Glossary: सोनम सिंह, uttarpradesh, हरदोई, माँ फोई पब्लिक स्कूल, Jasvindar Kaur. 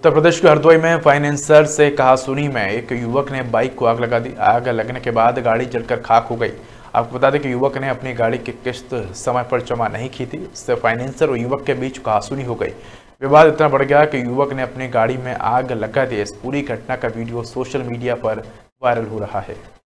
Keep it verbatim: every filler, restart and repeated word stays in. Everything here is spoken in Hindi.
उत्तर प्रदेश के हरदोई में फाइनेंसर से कहासुनी में एक युवक ने बाइक को आग लगा दी। आग लगने के बाद गाड़ी जलकर खाक हो गई। आपको बता दें कि युवक ने अपनी गाड़ी की किस्त समय पर जमा नहीं की थी, इससे फाइनेंसर और युवक के बीच कहासुनी हो गई। विवाद इतना बढ़ गया कि युवक ने अपनी गाड़ी में आग लगा दी। इस पूरी घटना का वीडियो सोशल मीडिया पर वायरल हो रहा है।